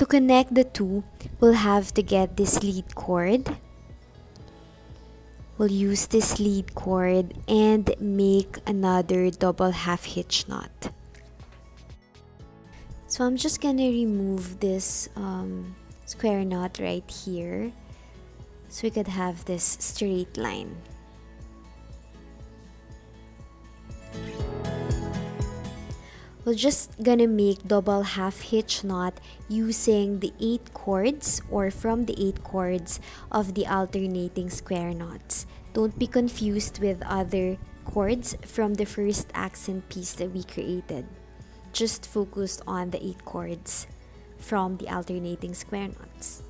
To connect the two, we'll have to get this lead cord. We'll use this lead cord and make another double half hitch knot. So I'm just gonna remove this square knot right here so we could have this straight line. We're just gonna make double half hitch knot using the 8 cords or from the 8 cords of the alternating square knots. Don't be confused with other cords from the first accent piece that we created. Just focus on the 8 cords from the alternating square knots.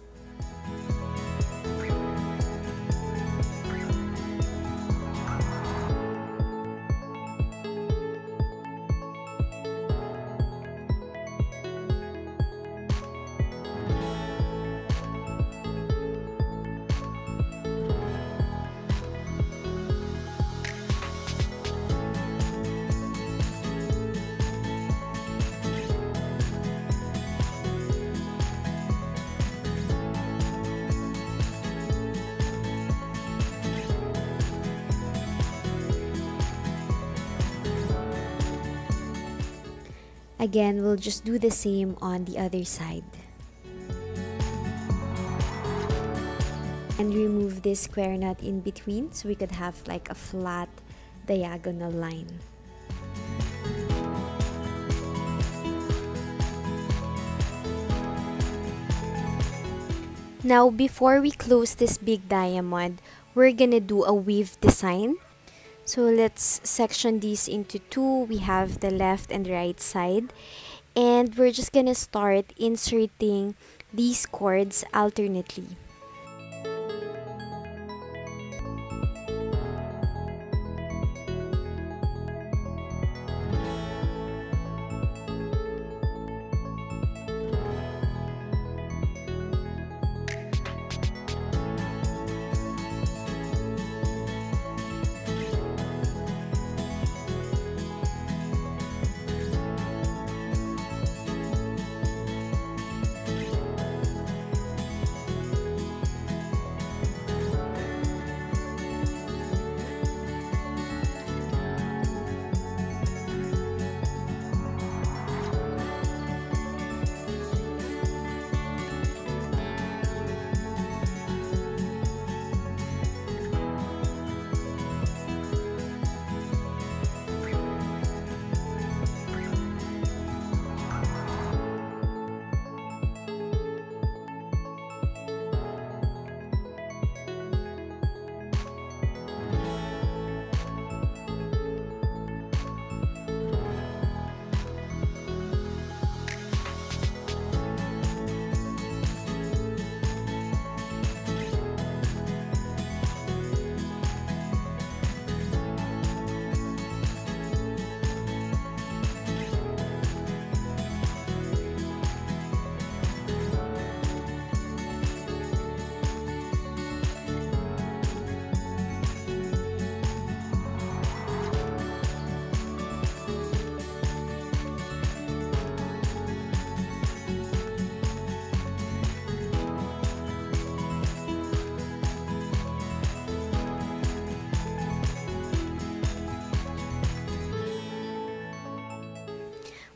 Again, we'll just do the same on the other side. And remove this square knot in between so we could have like a flat diagonal line. Now, before we close this big diamond, we're gonna do a weave design. So let's section these into two. We have the left and right side. And we're just gonna start inserting these cords alternately.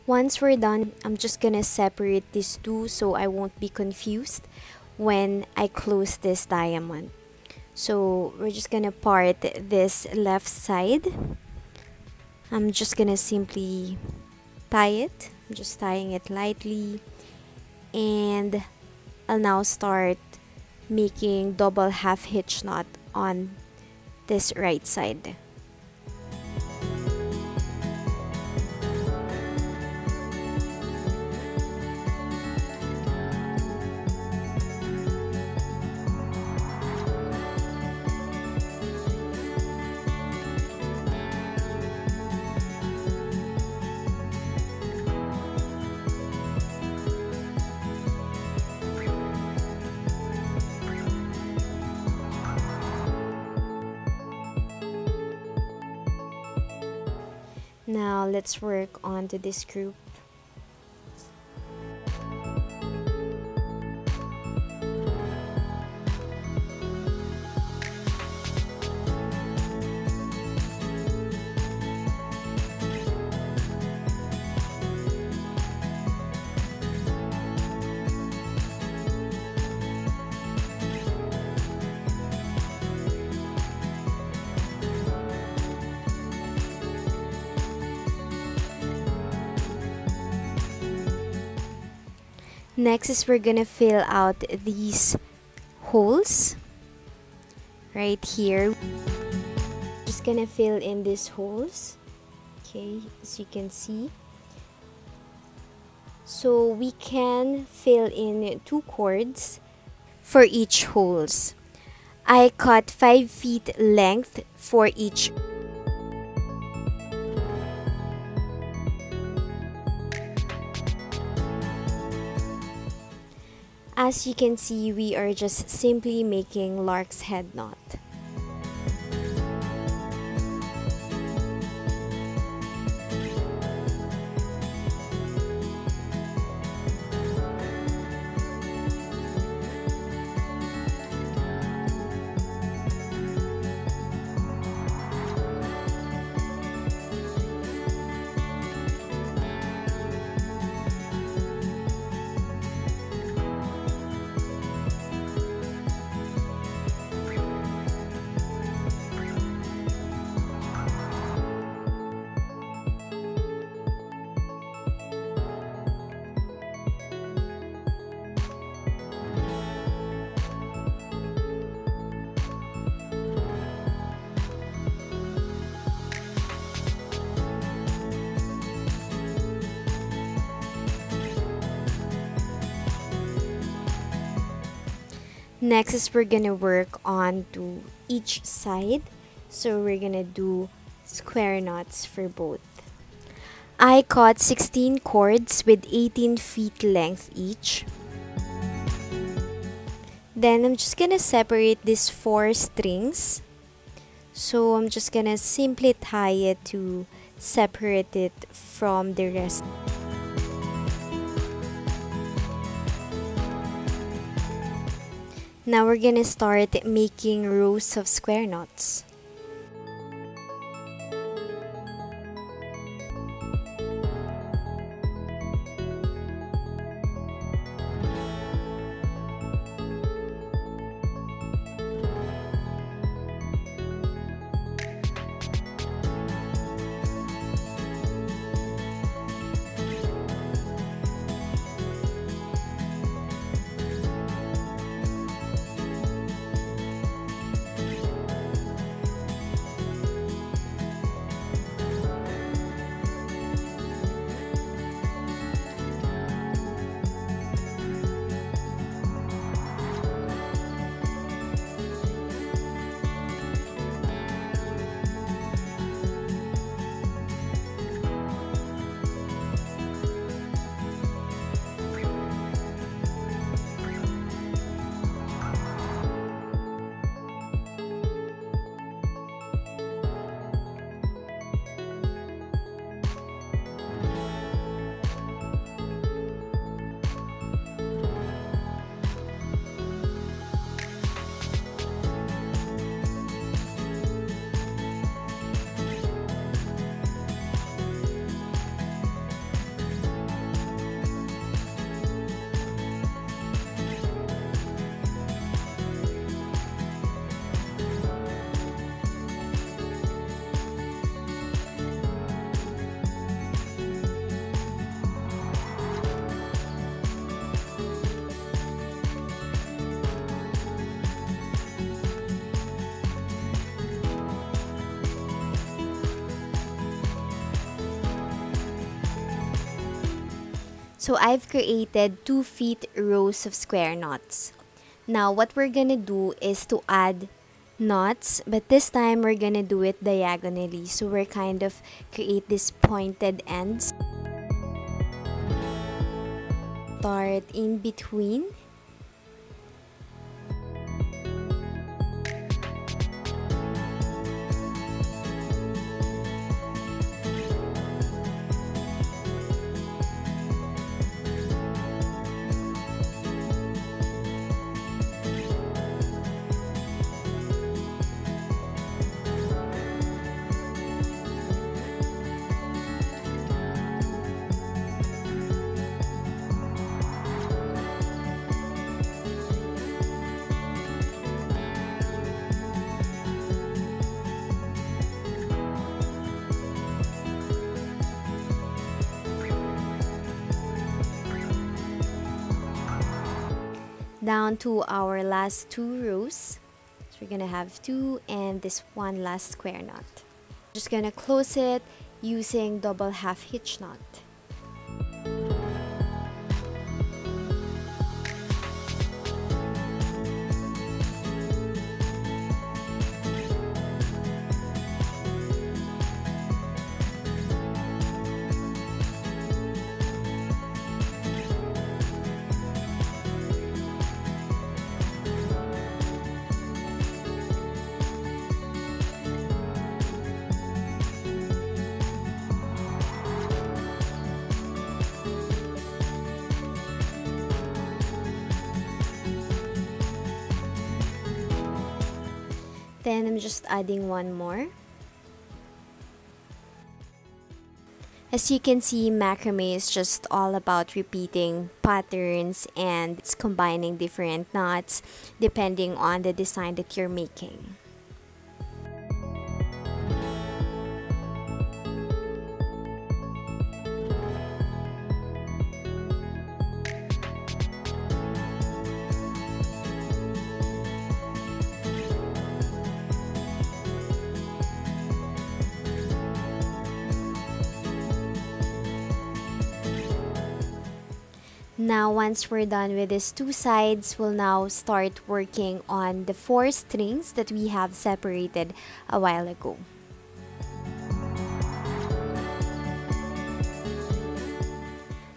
Once we're done, I'm just gonna separate these two so I won't be confused when I close this diamond. So we're just gonna part this left side. I'm just gonna simply tie it. I'm just tying it lightly. And I'll now start making double half hitch knot on this right side. Now let's work onto this group. Next is we're gonna fill out these holes right here. Just gonna fill in these holes, okay, as you can see. So we can fill in 2 cords for each holes. I cut 5 feet length for each. As you can see, we are just simply making Lark's head knot. Next is we're gonna work on to each side, so we're gonna do square knots for both. I cut 16 cords with 18 feet length each. Then I'm just gonna separate these 4 strings, so I'm just gonna simply tie it to separate it from the rest. Now we're gonna start making rows of square knots. So I've created 2 feet rows of square knots. Now what we're gonna do is to add knots, but this time we're gonna do it diagonally. So we're kind of create these pointed ends. Start in between. down to our last two rows. So we're gonna have two and this one last square knot. Just gonna close it using double half hitch knot. Then I'm just adding one more. As you can see, macrame is just all about repeating patterns and it's combining different knots depending on the design that you're making. Now, once we're done with these two sides, we'll now start working on the four strings that we have separated a while ago.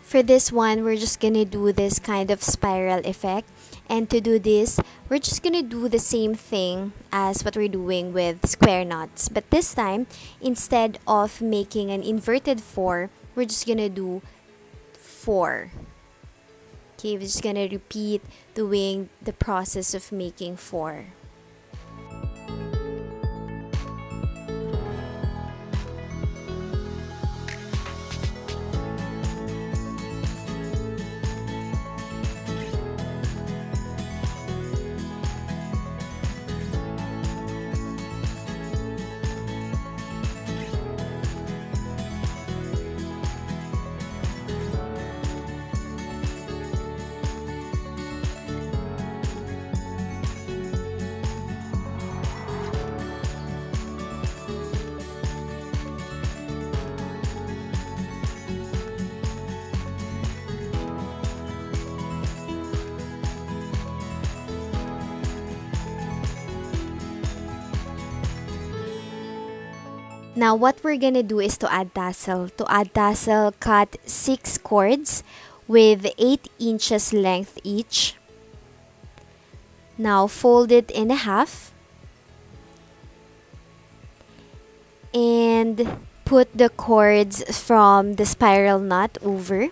For this one, we're just gonna do this kind of spiral effect. And to do this, we're just gonna do the same thing as what we're doing with square knots. But this time, instead of making an inverted four, we're just gonna do four. Okay, we're just gonna repeat doing the process of making four. Now, what we're gonna do is to add tassel. To add tassel, cut 6 cords with 8 inches length each. Now, fold it in half. And put the cords from the spiral knot over.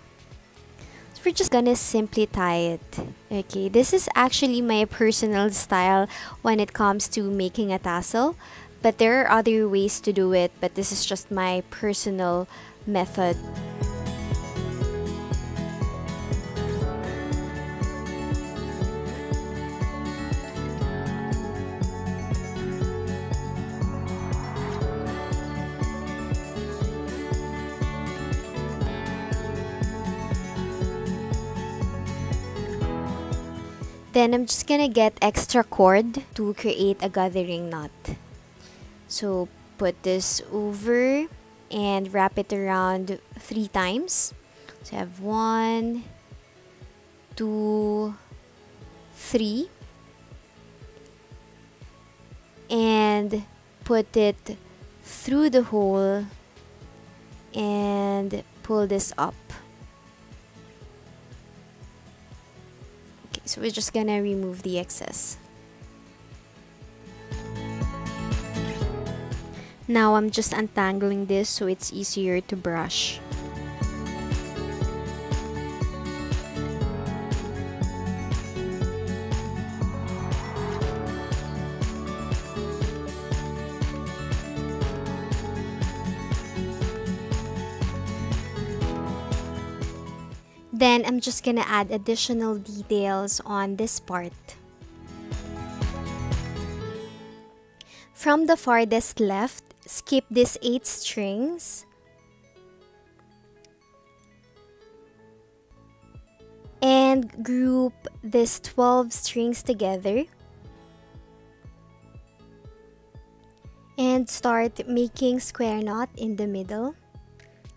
So we're just gonna simply tie it. Okay, this is actually my personal style when it comes to making a tassel. But there are other ways to do it, but this is just my personal method. Then I'm just gonna get extra cord to create a gathering knot. So put this over and wrap it around 3 times. So I have 1, 2, 3. And put it through the hole and pull this up. Okay, so we're just gonna remove the excess. Now I'm just untangling this so it's easier to brush. Then I'm just gonna add additional details on this part. From the farthest left, skip these 8 strings and and group these 12 strings together and start making square knot in the middle.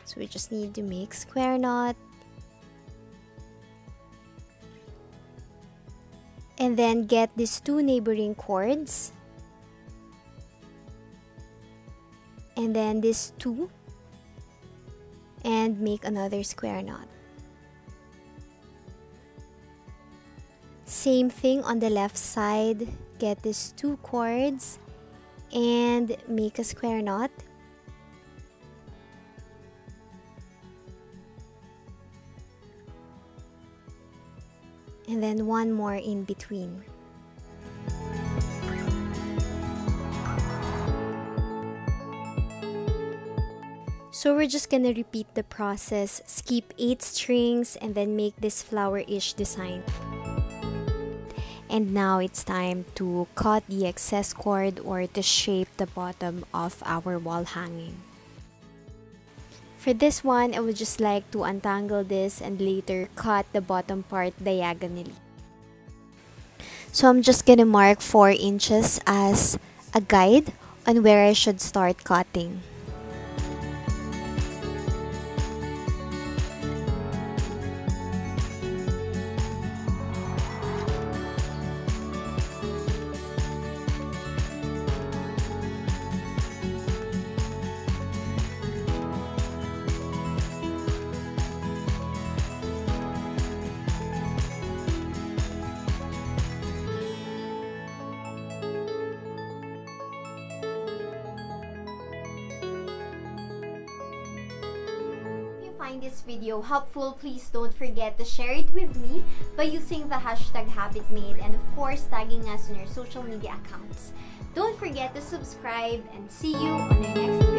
So we just need to make square knot and then get these two neighboring cords and then these two and make another square knot. Same thing on the left side, get these two cords and make a square knot. And then one more in between. So we're just gonna repeat the process, skip 8 strings and then make this flower-ish design. And now it's time to cut the excess cord or to shape the bottom of our wall hanging. For this one, I would just like to untangle this and later cut the bottom part diagonally. So I'm just gonna mark 4 inches as a guide on where I should start cutting. Find this video helpful, please don't forget to share it with me by using the hashtag Habit Made and of course tagging us on your social media accounts. Don't forget to subscribe and see you on our next video.